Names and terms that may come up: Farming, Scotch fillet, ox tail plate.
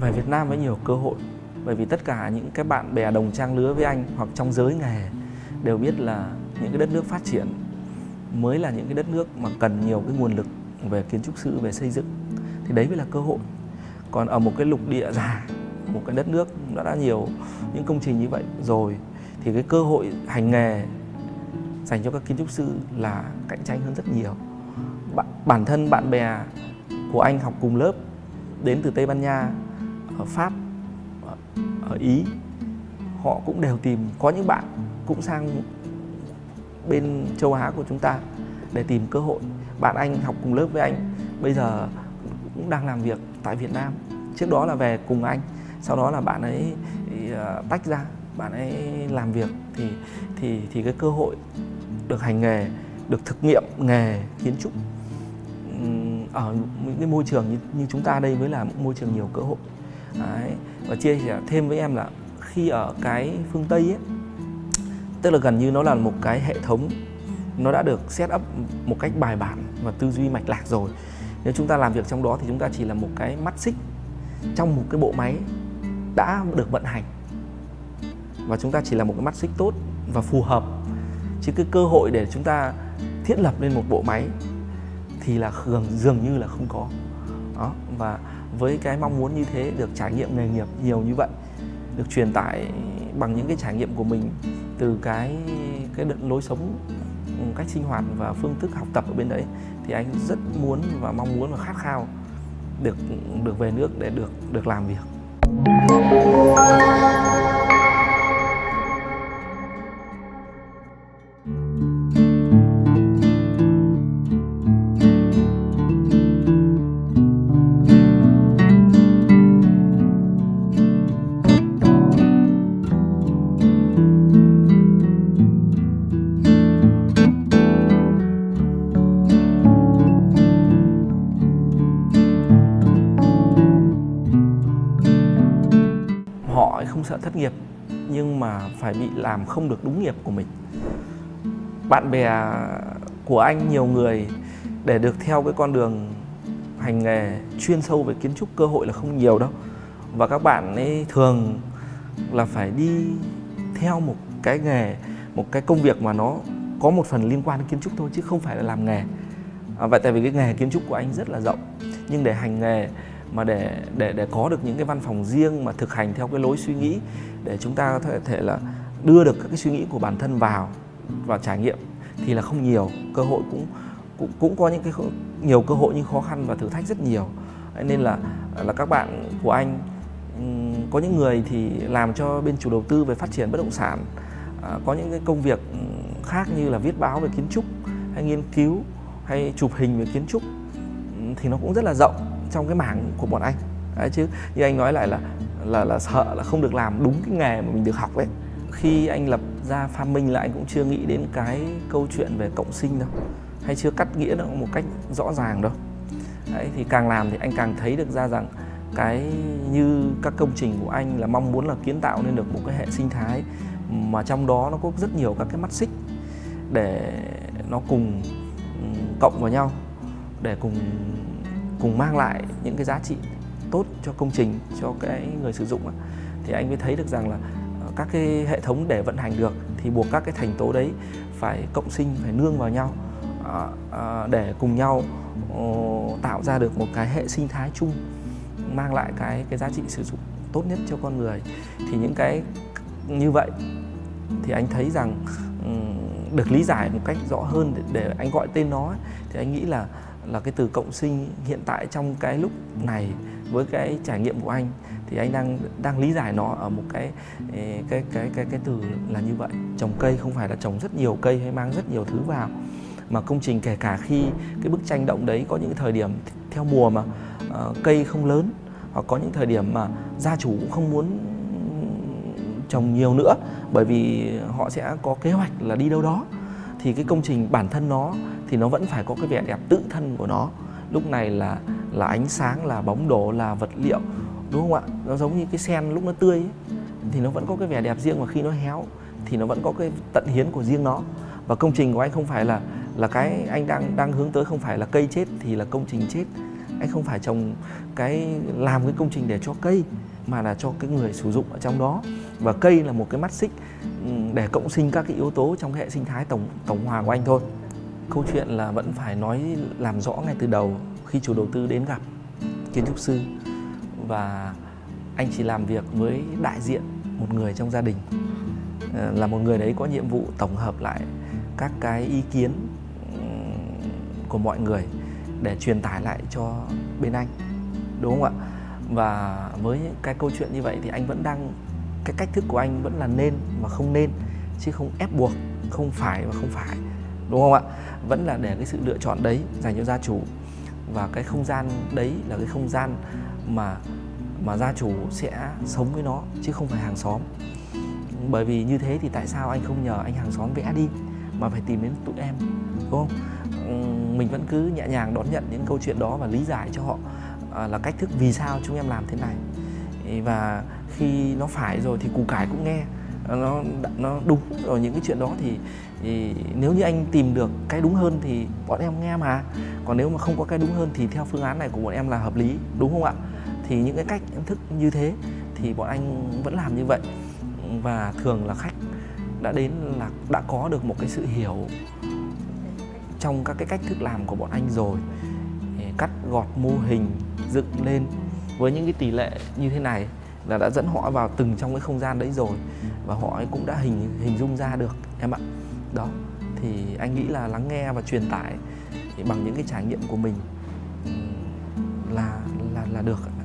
Về Việt Nam có nhiều cơ hội, bởi vì tất cả những cái bạn bè đồng trang lứa với anh hoặc trong giới nghề đều biết là những cái đất nước phát triển mới là những cái đất nước mà cần nhiều cái nguồn lực về kiến trúc sư, về xây dựng, thì đấy mới là cơ hội. Còn ở một cái lục địa già, một cái đất nước đã nhiều những công trình như vậy rồi, thì cái cơ hội hành nghề dành cho các kiến trúc sư là cạnh tranh hơn rất nhiều. Bản thân bạn bè của anh học cùng lớp đến từ Tây Ban Nha, ở Pháp, ở Ý, họ cũng đều tìm, có những bạn cũng sang bên châu Á của chúng ta để tìm cơ hội. Bạn anh học cùng lớp với anh bây giờ cũng đang làm việc tại Việt Nam. Trước đó là về cùng anh, sau đó là bạn ấy tách ra, bạn ấy làm việc, thì cái cơ hội được hành nghề, được thực nghiệm nghề kiến trúc ở những cái môi trường như chúng ta đây mới là một môi trường nhiều cơ hội. Đấy. Và chia sẻ thêm với em là khi ở cái phương Tây ấy, tức là gần như nó là một cái hệ thống, nó đã được set up một cách bài bản và tư duy mạch lạc rồi. Nếu chúng ta làm việc trong đó thì chúng ta chỉ là một cái mắt xích trong một cái bộ máy đã được vận hành, và chúng ta chỉ là một cái mắt xích tốt và phù hợp. Chứ cái cơ hội để chúng ta thiết lập lên một bộ máy thì là dường như là không có đó. Và với cái mong muốn như thế, được trải nghiệm nghề nghiệp nhiều như vậy, được truyền tải bằng những cái trải nghiệm của mình từ cái lối sống, cách sinh hoạt và phương thức học tập ở bên đấy, thì anh rất muốn và mong muốn và khát khao được về nước để được làm việc. Không sợ thất nghiệp, nhưng mà phải bị làm không được đúng nghiệp của mình. Bạn bè của anh nhiều người để được theo cái con đường hành nghề chuyên sâu về kiến trúc cơ hội là không nhiều đâu, và các bạn ấy thường là phải đi theo một cái nghề, một cái công việc mà nó có một phần liên quan đến kiến trúc thôi, chứ không phải là làm nghề. Vậy tại vì cái nghề kiến trúc của anh rất là rộng, nhưng để hành nghề mà để có được những cái văn phòng riêng mà thực hành theo cái lối suy nghĩ, để chúng ta có thể là đưa được các cái suy nghĩ của bản thân vào và trải nghiệm thì là không nhiều. Cơ hội cũng có những cái nhiều cơ hội nhưng khó khăn và thử thách rất nhiều. Nên là các bạn của anh, có những người thì làm cho bên chủ đầu tư về phát triển bất động sản, có những cái công việc khác như là viết báo về kiến trúc hay nghiên cứu hay chụp hình về kiến trúc, thì nó cũng rất là rộng trong cái mảng của bọn anh. Đấy, chứ như anh nói lại là sợ là không được làm đúng cái nghề mà mình được học ấy. Khi anh lập ra Farming là anh cũng chưa nghĩ đến cái câu chuyện về cộng sinh đâu, hay chưa cắt nghĩa nó một cách rõ ràng đâu. Đấy, thì càng làm thì anh càng thấy được ra rằng cái như các công trình của anh là mong muốn là kiến tạo nên được một cái hệ sinh thái mà trong đó nó có rất nhiều các cái mắt xích để nó cùng cộng vào nhau, để cùng mang lại những cái giá trị tốt cho công trình, cho cái người sử dụng. Thì anh mới thấy được rằng là các cái hệ thống để vận hành được thì buộc các cái thành tố đấy phải cộng sinh, phải nương vào nhau để cùng nhau tạo ra được một cái hệ sinh thái chung, mang lại cái giá trị sử dụng tốt nhất cho con người. Thì những cái như vậy thì anh thấy rằng được lý giải một cách rõ hơn để anh gọi tên nó ấy, thì anh nghĩ là cái từ cộng sinh hiện tại trong cái lúc này với cái trải nghiệm của anh thì anh đang lý giải nó ở một cái từ là như vậy. Trồng cây không phải là trồng rất nhiều cây hay mang rất nhiều thứ vào, mà công trình, kể cả khi cái bức tranh động đấy có những thời điểm theo mùa mà cây không lớn, hoặc có những thời điểm mà gia chủ cũng không muốn trồng nhiều nữa bởi vì họ sẽ có kế hoạch là đi đâu đó, thì cái công trình bản thân nó thì nó vẫn phải có cái vẻ đẹp tự thân của nó. Lúc này là ánh sáng, là bóng đổ, là vật liệu, đúng không ạ? Nó giống như cái sen lúc nó tươi ấy, thì nó vẫn có cái vẻ đẹp riêng, và khi nó héo thì nó vẫn có cái tận hiến của riêng nó. Và công trình của anh không phải là cái anh đang hướng tới không phải là cây chết thì là công trình chết, Anh không phải trồng làm cái công trình để cho cây, mà là cho cái người sử dụng ở trong đó. Và cây là một cái mắt xích để cộng sinh các cái yếu tố trong hệ sinh thái tổng hòa của anh thôi. Câu chuyện là vẫn phải làm rõ ngay từ đầu khi chủ đầu tư đến gặp kiến trúc sư. Và anh chỉ làm việc với đại diện một người trong gia đình, là một người đấy có nhiệm vụ tổng hợp lại các cái ý kiến của mọi người để truyền tải lại cho bên anh, đúng không ạ? Và với cái câu chuyện như vậy thì anh vẫn đang, cái cách thức của anh vẫn là nên và không nên, chứ không ép buộc, không phải và không phải, đúng không ạ? Vẫn là để cái sự lựa chọn đấy dành cho gia chủ, và cái không gian đấy là cái không gian mà gia chủ sẽ sống với nó, chứ không phải hàng xóm. Bởi vì như thế thì tại sao anh không nhờ anh hàng xóm vẽ đi mà phải tìm đến tụi em, đúng không? Mình vẫn cứ nhẹ nhàng đón nhận những câu chuyện đó và lý giải cho họ là cách thức vì sao chúng em làm thế này. Và khi nó phải rồi thì củ cải cũng nghe, nó đúng rồi những cái chuyện đó thì nếu như anh tìm được cái đúng hơn thì bọn em nghe mà. Còn nếu mà không có cái đúng hơn thì theo phương án này của bọn em là hợp lý, đúng không ạ? Thì những cái cách thức như thế thì bọn anh vẫn làm như vậy. Và thường là khách đã đến là đã có được một cái sự hiểu trong các cái cách thức làm của bọn anh rồi, cắt gọt mô hình dựng lên với những cái tỷ lệ như thế này là đã dẫn họ vào từng trong cái không gian đấy rồi, và họ ấy cũng đã hình dung ra được em ạ. Đó thì anh nghĩ là lắng nghe và truyền tải bằng những cái trải nghiệm của mình là được.